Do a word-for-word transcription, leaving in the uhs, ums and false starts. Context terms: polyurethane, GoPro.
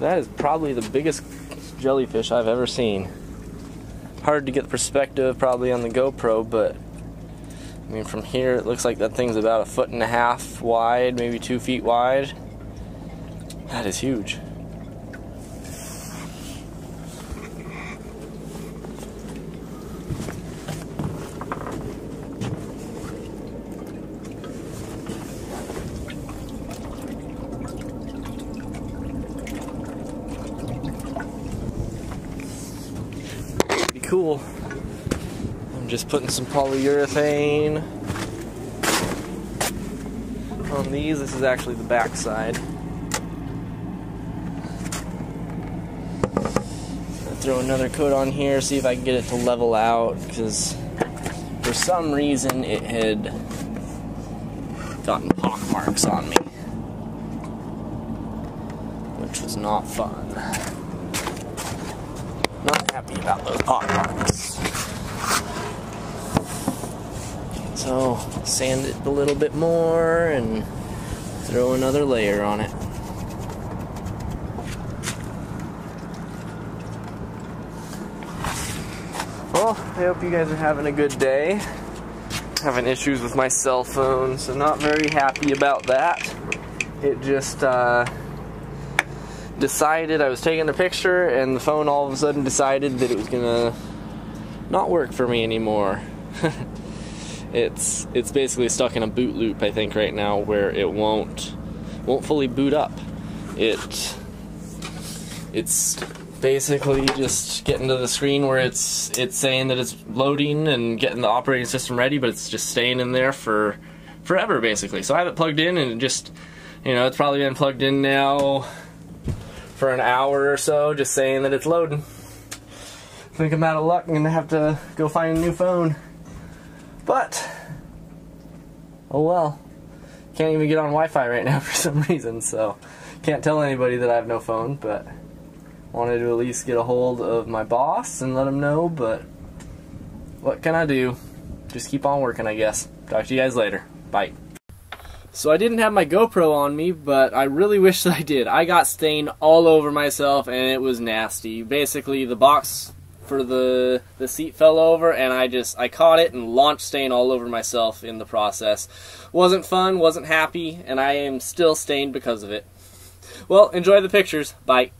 That is probably the biggest jellyfish I've ever seen. Hard to get perspective probably on the GoPro, but I mean from here it looks like that thing's about a foot and a half wide, maybe two feet wide. That is huge. Cool. I'm just putting some polyurethane on these. This is actually the back side. I'll throw another coat on here, see if I can get it to level out, because for some reason it had gotten pockmarks on me, which was not fun. Not happy about those pockmarks. So sand it a little bit more and throw another layer on it. Well, I hope you guys are having a good day. Having issues with my cell phone, so not very happy about that. It just, uh... decided I was taking a picture and the phone all of a sudden decided that it was gonna not work for me anymore. it's it's basically stuck in a boot loop, I think, right now, where it won't won't fully boot up. It it's basically just getting to the screen where it's it's saying that it's loading and getting the operating system ready, but it's just staying in there for forever basically. So I have it plugged in and it just, you know, it's probably been plugged in now for an hour or so, just saying that it's loading. I think I'm out of luck. I'm gonna have to go find a new phone. But oh well. Can't even get on Wi-Fi right now for some reason, so can't tell anybody that I have no phone, but wanted to at least get a hold of my boss and let him know, but what can I do? Just keep on working, I guess. Talk to you guys later. Bye. So I didn't have my GoPro on me, but I really wish that I did. I got stain all over myself and it was nasty. Basically the box for the the seat fell over and I just I caught it and launched stain all over myself in the process. Wasn't fun, wasn't happy, and I am still stained because of it. Well, enjoy the pictures. Bye.